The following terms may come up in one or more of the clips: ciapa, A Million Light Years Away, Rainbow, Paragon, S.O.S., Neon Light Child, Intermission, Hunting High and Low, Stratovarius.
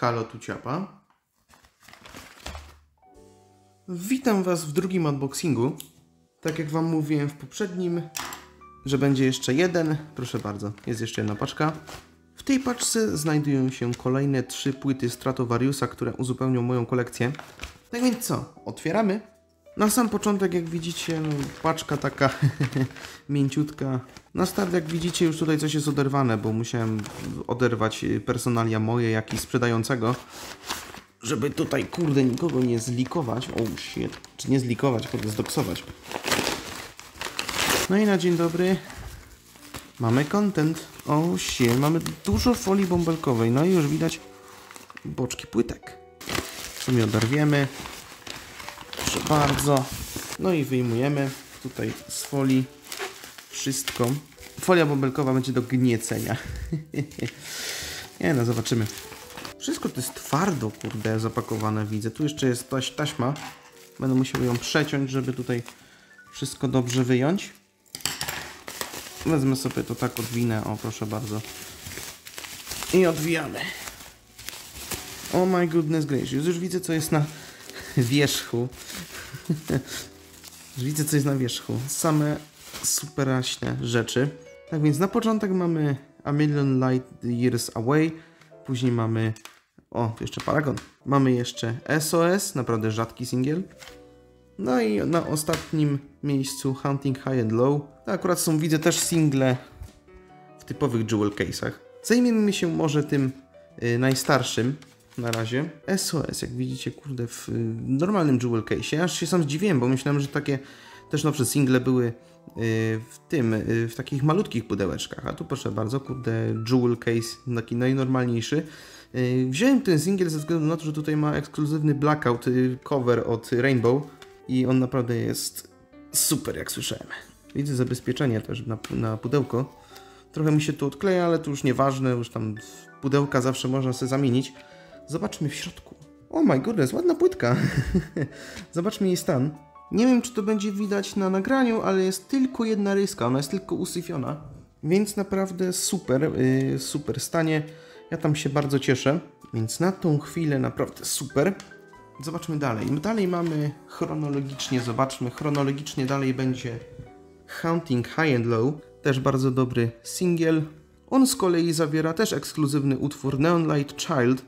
Halo tu ciapa. Witam Was w drugim unboxingu. Tak jak Wam mówiłem w poprzednim, że będzie jeszcze jeden. Proszę bardzo, jest jeszcze jedna paczka. W tej paczce znajdują się kolejne 3 płyty Stratovariusa, które uzupełnią moją kolekcję. Tak więc co? Otwieramy. Na sam początek, jak widzicie, no, paczka taka mięciutka. Na start, jak widzicie, już tutaj coś jest oderwane, bo musiałem oderwać personalia moje, jak i sprzedającego, żeby tutaj, kurde, nikogo nie zlikować. O, shit. Czy nie zlikować, kurde, zdoksować. No i na dzień dobry. Mamy content. O, shit. Mamy dużo folii bąbelkowej. No i już widać boczki płytek. Co mi oderwiemy. Proszę bardzo. No i wyjmujemy tutaj z folii wszystko. Folia bąbelkowa będzie do gniecenia. Nie no, zobaczymy. Wszystko to jest twardo, kurde, zapakowane, widzę. Tu jeszcze jest taśma. Będę musiał ją przeciąć, żeby tutaj wszystko dobrze wyjąć. Wezmę sobie to tak, odwinę, o proszę bardzo. I odwijamy. Oh my goodness gracious. Już widzę, co jest na wierzchu. Już widzę, co jest na wierzchu. Same superaśne rzeczy. Tak więc na początek mamy A Million Light Years Away. Później mamy... O, jeszcze Paragon. Mamy jeszcze S.O.S., naprawdę rzadki singiel. No i na ostatnim miejscu Hunting High and Low. To akurat są, widzę, też single w typowych jewel case'ach. Zajmiemy się może tym najstarszym na razie. S.O.S., jak widzicie, kurde, w normalnym jewel case'ie. Aż się sam zdziwiłem, bo myślałem, że takie też nowsze single były w takich malutkich pudełeczkach. A tu proszę bardzo, kurde, jewel case, taki najnormalniejszy. Wziąłem ten single ze względu na to, że tutaj ma ekskluzywny blackout cover od Rainbow i on naprawdę jest super, jak słyszałem. Widzę zabezpieczenie też na pudełko. Trochę mi się tu odkleja, ale to już nieważne, już tam pudełka zawsze można sobie zamienić. Zobaczmy w środku. Oh my goodness, ładna płytka. Zobaczmy jej stan. Nie wiem, czy to będzie widać na nagraniu, ale jest tylko jedna ryska, ona jest tylko usyfiona. Więc naprawdę super, super stanie. Ja tam się bardzo cieszę. Więc na tą chwilę naprawdę super. Zobaczmy dalej. Dalej mamy chronologicznie, zobaczmy, chronologicznie dalej będzie Hunting High and Low. Też bardzo dobry singiel. On z kolei zawiera też ekskluzywny utwór Neon Light Child,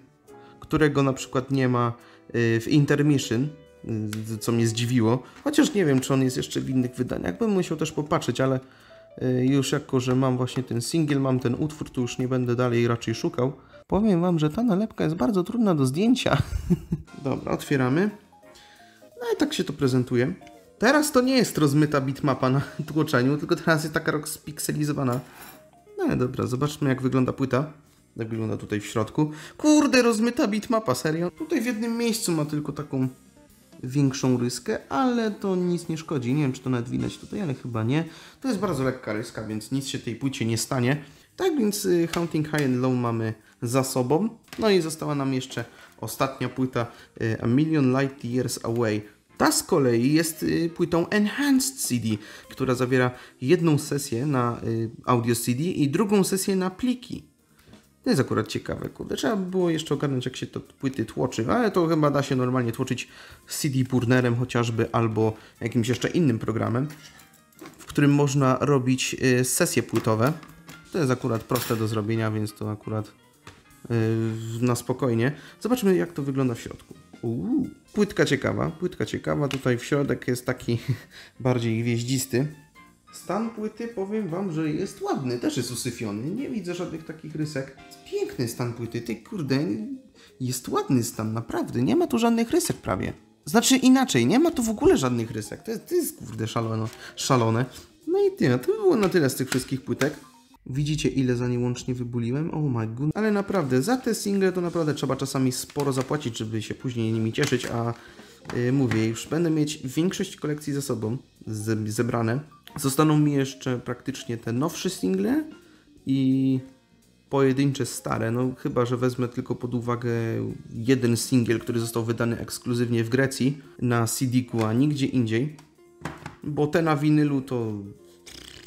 którego na przykład nie ma w Intermission, co mnie zdziwiło. Chociaż nie wiem, czy on jest jeszcze w innych wydaniach. Bym musiał też popatrzeć, ale już jako, że mam właśnie ten singiel, mam ten utwór, to już nie będę dalej raczej szukał. Powiem Wam, że ta nalepka jest bardzo trudna do zdjęcia. Dobra, otwieramy. No i tak się to prezentuje. Teraz to nie jest rozmyta bitmapa na tłoczeniu, tylko teraz jest taka rozpikselizowana. No dobra, zobaczmy, jak wygląda płyta. Jak wygląda tutaj w środku. Kurde, rozmyta bitmapa, serio? Tutaj w jednym miejscu ma tylko taką większą ryskę, ale to nic nie szkodzi. Nie wiem, czy to nawet widać tutaj, ale chyba nie. To jest bardzo lekka ryska, więc nic się tej płycie nie stanie. Tak więc Hunting High and Low mamy za sobą. No i została nam jeszcze ostatnia płyta A Million Light Years Away. Ta z kolei jest płytą Enhanced CD, która zawiera jedną sesję na audio CD i drugą sesję na pliki. To jest akurat ciekawe, kurde, trzeba by było jeszcze ogarnąć, jak się to płyty tłoczy, ale to chyba da się normalnie tłoczyć CD-burnerem chociażby, albo jakimś jeszcze innym programem, w którym można robić sesje płytowe. To jest akurat proste do zrobienia, więc to akurat na spokojnie. Zobaczmy, jak to wygląda w środku. Płytka ciekawa, płytka ciekawa. Tutaj w środek jest taki bardziej gwieździsty. Stan płyty, powiem Wam, że jest ładny, też jest usyfiony, nie widzę żadnych takich rysek. Piękny stan płyty, ty kurde, jest ładny stan, naprawdę, nie ma tu żadnych rysek prawie. Znaczy inaczej, nie ma tu w ogóle żadnych rysek, to jest kurde szalone. No i tyle, to by było na tyle z tych wszystkich płytek. Widzicie, ile za nie łącznie wybuliłem? Oh my god. Ale naprawdę, za te single to naprawdę trzeba czasami sporo zapłacić, żeby się później nimi cieszyć, a mówię, już będę mieć większość kolekcji za sobą, zebrane. Zostaną mi jeszcze praktycznie te nowsze single i pojedyncze stare, no chyba, że wezmę tylko pod uwagę jeden singiel, który został wydany ekskluzywnie w Grecji na CD-ku, a nigdzie indziej, bo te na winylu to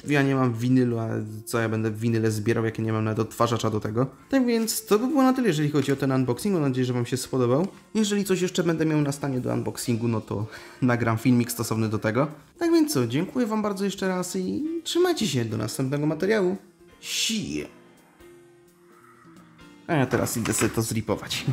Ja nie mam winylu, a co ja będę winyle zbierał, jak ja nie mam nawet odtwarzacza do tego. Tak więc to by było na tyle, jeżeli chodzi o ten unboxing. Mam nadzieję, że Wam się spodobał. Jeżeli coś jeszcze będę miał na stanie do unboxingu, no to nagram filmik stosowny do tego. Tak więc co, dziękuję Wam bardzo jeszcze raz i trzymajcie się do następnego materiału. Sie! A ja teraz idę sobie to zripować.